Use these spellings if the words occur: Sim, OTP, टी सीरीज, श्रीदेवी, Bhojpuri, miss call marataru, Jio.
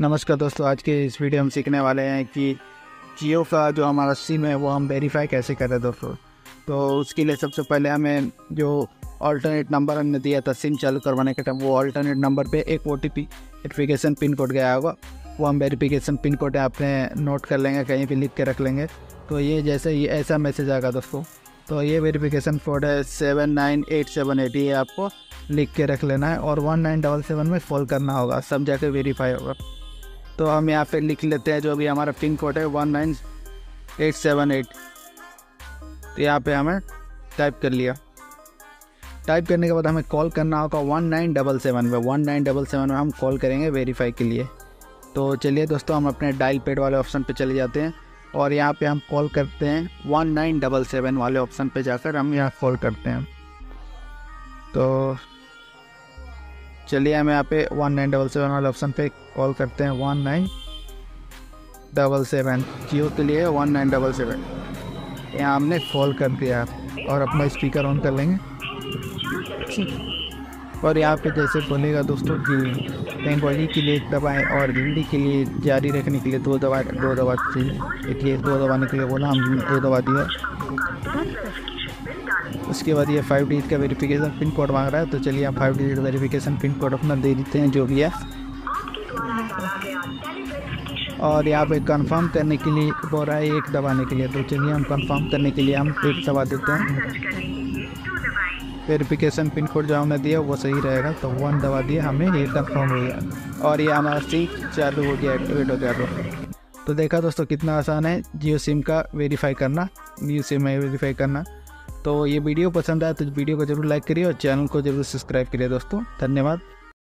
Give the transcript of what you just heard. नमस्कार दोस्तों, आज के इस वीडियो हम सीखने वाले हैं कि जियो का जो हमारा सिम है वो हम वेरीफाई कैसे करें दोस्तों। तो उसके लिए सबसे पहले हमें जो अल्टरनेट नंबर हमने दिया था सिम चालू करवाने के टाइम, वो अल्टरनेट नंबर पे एक OTP वेरिफिकेशन पिन कोड गया होगा, वो हम वेरिफिकेशन पिन कोड आपने नोट कर लेंगे, कहीं भी लिख के रख लेंगे। तो ये जैसे ही ऐसा मैसेज आएगा दोस्तों, तो ये वेरिफिकेशन कोड है 79878, ये आपको लिख के रख लेना है और 1977 में कॉल करना होगा, सब जाके वेरीफाई होगा। तो हम यहाँ पे लिख लेते हैं जो भी हमारा पिन कोड है 19878, तो यहाँ पे हमें टाइप कर लिया। टाइप करने के बाद हमें कॉल करना होगा 1977 पे, 1977 में हम कॉल करेंगे वेरीफाई के लिए। तो चलिए दोस्तों, हम अपने डायल पैड वाले ऑप्शन पे चले जाते हैं और यहाँ पे हम कॉल करते हैं 1977 वाले ऑप्शन पे जाकर हम यहाँ कॉल करते हैं। तो चलिए हम यहाँ पे 1977 वाले ऑप्शन पे कॉल करते हैं 1977, जियो के लिए 1977। यहाँ हमने कॉल कर दिया और अपना स्पीकर ऑन कर लेंगे और यहाँ पे जैसे बोलेगा दोस्तों कि बंगाली के लिए एक दवाएँ और हिंदी के लिए जारी रखने के लिए दो दवा चाहिए, इसलिए दो दबाने के लिए बोला, हमने दो दवा दिया। उसके बाद ये 5 डिजिट का वेरिफिकेशन पिन कोड मांग रहा है, तो चलिए हम 5 डिजिट वेरिफिकेशन पिन कोड अपना दे देते हैं जो भी है। और यहाँ पे कंफर्म करने के लिए बोल रहा है एक दबाने के लिए, तो चलिए हम कंफर्म करने के लिए हम एक दबा देते हैं। वेरिफिकेशन पिन कोड जो हमने दिया वो सही रहेगा, तो 1 दबा दिया, हमें ये कन्फर्म हो गया और ये हमारा सिम चालू हो गया, एक्टिवेट हो गया दोस्तों। तो देखा दोस्तों कितना आसान है जियो सिम का वेरीफाई करना, जियो सिम में वेरीफाई करना। तो ये वीडियो पसंद आया तो वीडियो को जरूर लाइक करिए और चैनल को जरूर सब्सक्राइब करिए दोस्तों। धन्यवाद।